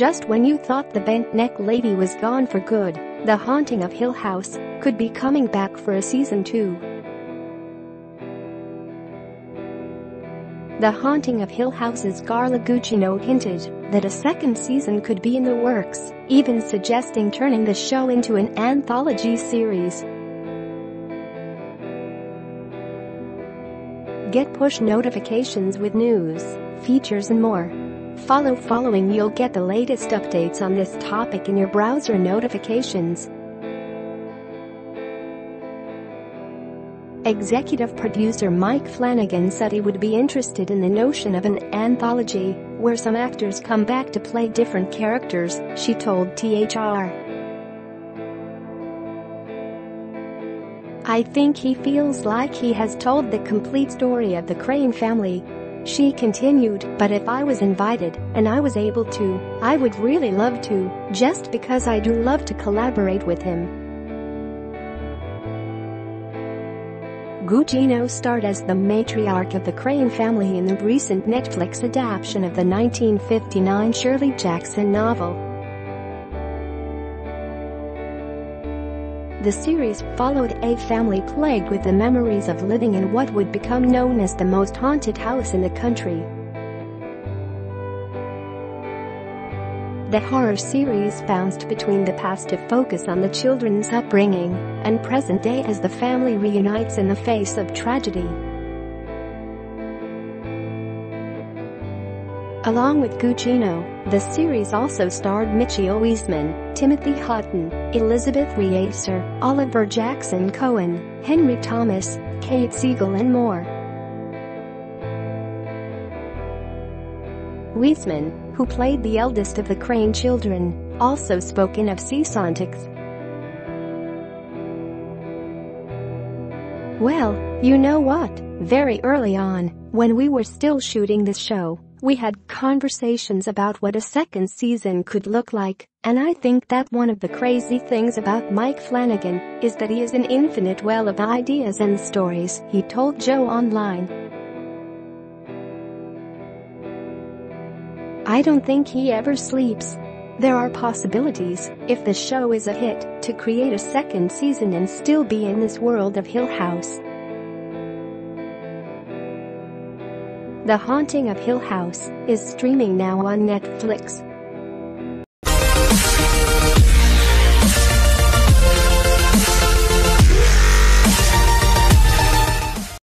Just when you thought the Bent Neck Lady was gone for good, The Haunting of Hill House could be coming back for a season 2. The Haunting of Hill House's Carla Gugino hinted that a second season could be in the works, even suggesting turning the show into an anthology series. Get push notifications with news, features and more. Follow following, you'll get the latest updates on this topic in your browser notifications. Executive producer Mike Flanagan said he would be interested in the notion of an anthology where some actors come back to play different characters, she told THR. I think he feels like he has told the complete story of the Crain family. She continued, but if I was invited, and I was able to, I would really love to, just because I do love to collaborate with him. Gugino starred as the matriarch of the Crain family in the recent Netflix adaptation of the 1959 Shirley Jackson novel. The series followed a family plagued with the memories of living in what would become known as the most haunted house in the country. The horror series bounced between the past to focus on the children's upbringing and present day as the family reunites in the face of tragedy. Along with Gugino, the series also starred Michiel Huisman, Timothy Hutton, Elizabeth Reaser, Oliver Jackson-Cohen, Henry Thomas, Kate Siegel and more. Huisman, who played the eldest of the Crain children, also spoke in of seantics. Well, you know what, very early on, when we were still shooting this show, we had conversations about what a second season could look like, and I think that one of the crazy things about Mike Flanagan is that he is an infinite well of ideas and stories, he told Joe Online. I don't think he ever sleeps. There are possibilities, if the show is a hit, to create a second season and still be in this world of Hill House. The Haunting of Hill House is streaming now on Netflix.